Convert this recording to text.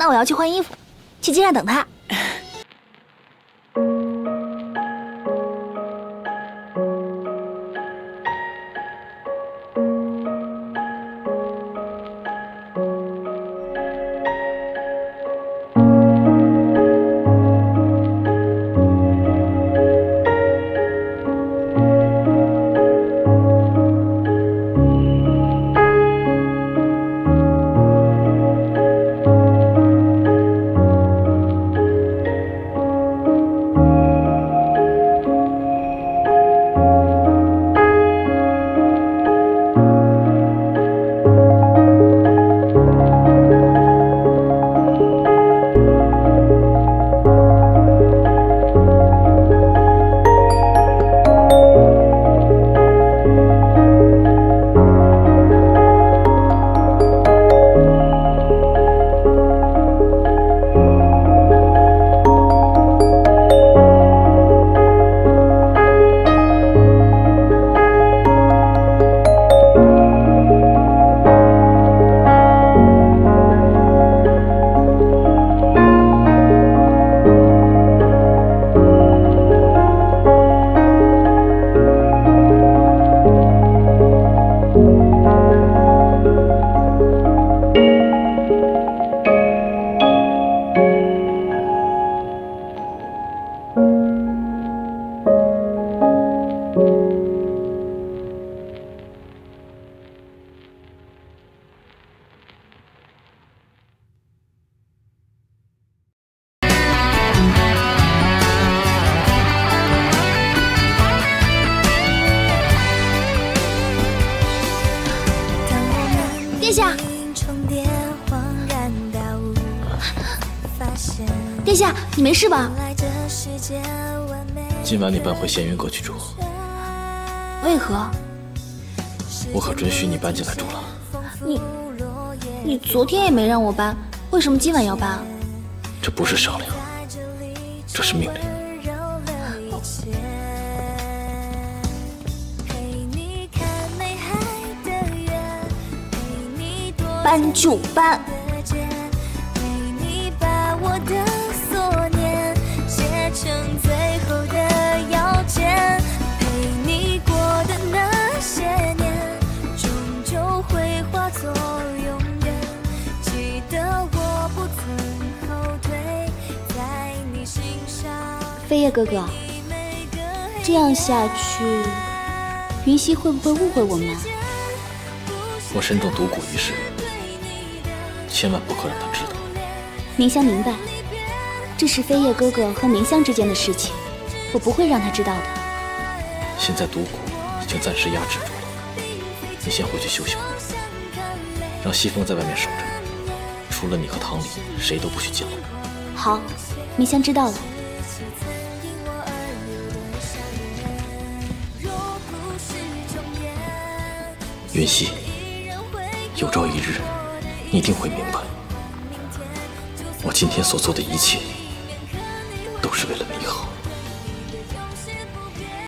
那我要去换衣服，去街上等他。殿下，你没事吧？今晚你搬回闲云阁去住。为何？我可准许你搬进来住了。你昨天也没让我搬，为什么今晚要搬啊？这不是商量，这是命令。搬就搬。 飞叶哥哥，这样下去，云溪会不会误会我们啊？我身中毒蛊一事，千万不可让他知道。明香明白，这是飞叶哥哥和明香之间的事情，我不会让他知道的。现在毒蛊已经暂时压制住了，你先回去休息吧，让西风在外面守着，除了你和唐离，谁都不许进来。好，明香知道了。 云溪，有朝一日，你一定会明白，我今天所做的一切，都是为了你好。